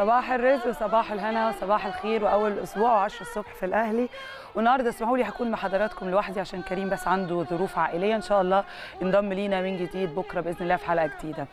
صباح الرزق وصباح الهنا وصباح الخير واول اسبوع و10 الصبح في الاهلي. والنهارده اسمحوا لي هكون مع حضراتكم لوحدي عشان كريم بس عنده ظروف عائليه، ان شاء الله انضم لينا من جديد بكره باذن الله في حلقه جديده.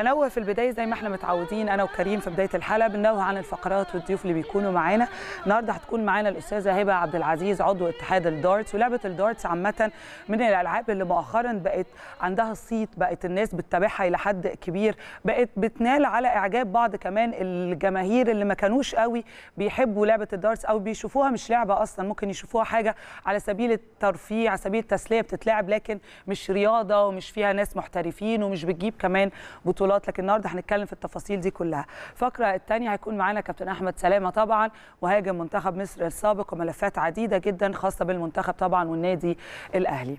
انوه في البدايه زي ما احنا متعودين انا وكريم في بدايه الحلقه بننوه عن الفقرات والضيوف اللي بيكونوا معانا. النهارده هتكون معانا الاستاذه هيبه عبد العزيز عضو اتحاد الدارتس، ولعبه الدارتس عامه من الالعاب اللي مؤخرا بقت عندها صيت، بقت الناس بتتابعها الى حد كبير، بقت بتنال على اعجاب بعض كمان الجماهير اللي ما كانوش قوي بيحبوا لعبه الدارتس او بيشوفوها مش لعبه اصلا، ممكن يشوفوها حاجه على سبيل الترفيه على سبيل التسليه بتتلعب، لكن مش رياضه ومش فيها ناس محترفين ومش بتجيب كمان بطولات. لكن النهارده هنتكلم في التفاصيل دي كلها. الفقره الثانيه هيكون معانا كابتن احمد سلامه طبعا وهاجم منتخب مصر السابق وملفات عديده جدا خاصه بالمنتخب طبعا والنادي الاهلي.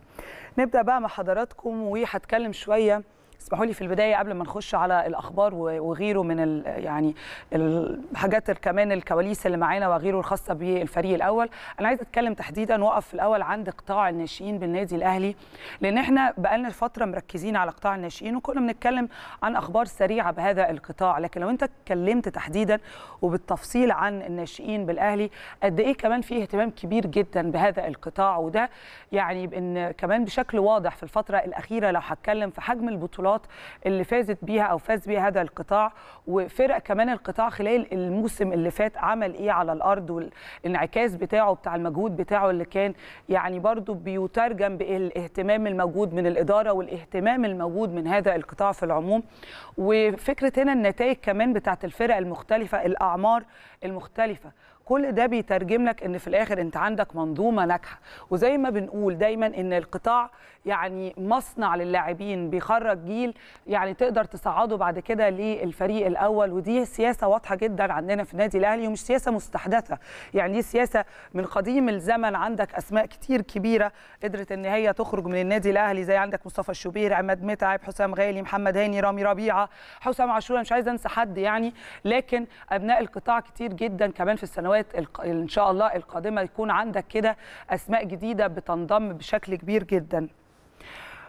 نبدا بقى مع حضراتكم وهتكلم شويه، اسمحوا لي في البدايه قبل ما نخش على الاخبار وغيره من يعني الحاجات كمان الكواليس اللي معانا وغيره الخاصه بالفريق الاول، انا عايزه اتكلم تحديدا واقف في الاول عند قطاع الناشئين بالنادي الاهلي، لان احنا بقالنا فتره مركزين على قطاع الناشئين وكنا بنتكلم عن اخبار سريعه بهذا القطاع، لكن لو انت اتكلمت تحديدا وبالتفصيل عن الناشئين بالاهلي قد ايه كمان في اهتمام كبير جدا بهذا القطاع، وده يعني ان كمان بشكل واضح في الفتره الاخيره لو هتكلم في حجم البطولات اللي فازت بيها او فاز بيها هذا القطاع وفرق كمان القطاع خلال الموسم اللي فات عمل ايه على الارض والانعكاس بتاعه بتاع المجهود بتاعه اللي كان يعني برضو بيترجم بالاهتمام الموجود من الاداره والاهتمام الموجود من هذا القطاع في العموم. وفكره هنا النتائج كمان بتاعت الفرق المختلفه الاعمار المختلفه، كل ده بيترجم لك ان في الاخر انت عندك منظومه ناجحه. وزي ما بنقول دايما ان القطاع يعني مصنع للاعبين بيخرج جيل يعني تقدر تصعده بعد كده للفريق الاول، ودي سياسه واضحه جدا عندنا في النادي الاهلي ومش سياسه مستحدثه، يعني دي سياسه من قديم الزمن. عندك اسماء كتير كبيره قدرت ان هي تخرج من النادي الاهلي زي عندك مصطفى الشوبير، عماد متعب، حسام غالي، محمد هاني، رامي ربيعه، حسام عاشور، مش عايزه انسى حد يعني، لكن ابناء القطاع كتير جدا كمان في السنوات إن شاء الله القادمة يكون عندك كده أسماء جديدة بتنضم بشكل كبير جدا.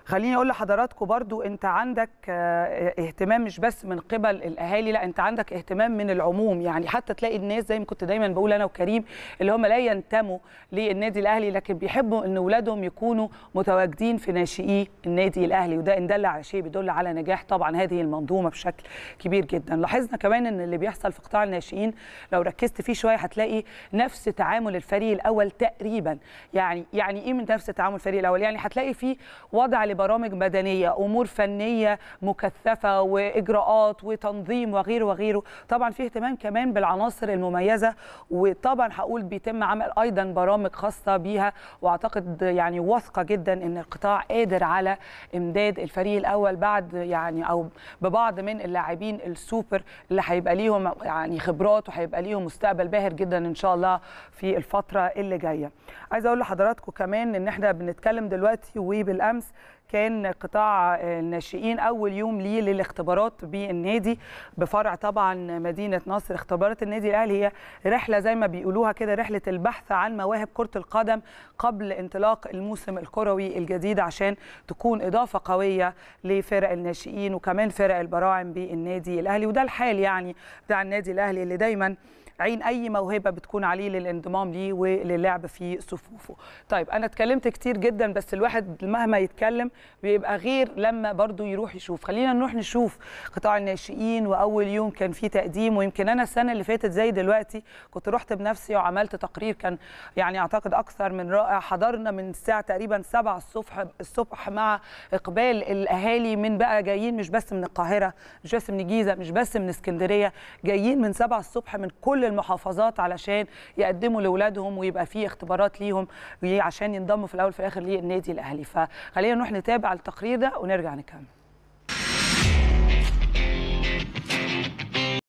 خليني اقول لحضراتكم برضو انت عندك اهتمام مش بس من قبل الاهالي، لا انت عندك اهتمام من العموم، يعني حتى تلاقي الناس زي ما كنت دايما بقول انا وكريم اللي هم لا ينتموا للنادي الاهلي لكن بيحبوا ان اولادهم يكونوا متواجدين في ناشئي النادي الاهلي، وده ان دل على شيء بيدل على نجاح طبعا هذه المنظومه بشكل كبير جدا. لاحظنا كمان ان اللي بيحصل في قطاع الناشئين لو ركزت فيه شويه هتلاقي نفس تعامل الفريق الاول تقريبا، يعني ايه من نفس تعامل الفريق الاول؟ يعني هتلاقي فيه وضع برامج مدنيه، امور فنيه مكثفه واجراءات وتنظيم وغيره وغيره. طبعا في اهتمام كمان بالعناصر المميزه، وطبعا هقول بيتم عمل ايضا برامج خاصه بيها، واعتقد يعني واثقه جدا ان القطاع قادر على امداد الفريق الاول بعد يعني او ببعض من اللاعبين السوبر اللي هيبقى ليهم يعني خبرات وهيبقى ليهم مستقبل باهر جدا ان شاء الله في الفتره اللي جايه. عايزه اقول لحضراتكم كمان ان احنا بنتكلم دلوقتي وبالامس كان قطاع الناشئين اول يوم ليه للاختبارات بالنادي بفرع طبعا مدينه ناصر. اختبارات النادي الاهلي هي رحله زي ما بيقولوها كده رحله البحث عن مواهب كره القدم قبل انطلاق الموسم الكروي الجديد عشان تكون اضافه قويه لفرق الناشئين وكمان فرق البراعم بالنادي الاهلي، وده الحال يعني بتاع النادي الاهلي اللي دايما عين اي موهبه بتكون عليه للانضمام ليه وللعب في صفوفه. طيب انا اتكلمت كتير جدا بس الواحد مهما يتكلم بيبقى غير لما برضو يروح يشوف. خلينا نروح نشوف قطاع الناشئين واول يوم كان فيه تقديم، ويمكن انا السنه اللي فاتت زي دلوقتي كنت رحت بنفسي وعملت تقرير كان يعني اعتقد اكثر من رائع. حضرنا من الساعه تقريبا 7 الصبح مع اقبال الاهالي من بقى جايين مش بس من القاهره مش بس من الجيزه مش بس من اسكندريه، جايين من 7 الصبح من كل المحافظات علشان يقدموا لاولادهم ويبقى في اختبارات ليهم عشان ينضموا في الاول في الاخر للنادي الاهلي. فخلينا نروح نتابع التقرير ده ونرجع نكمل.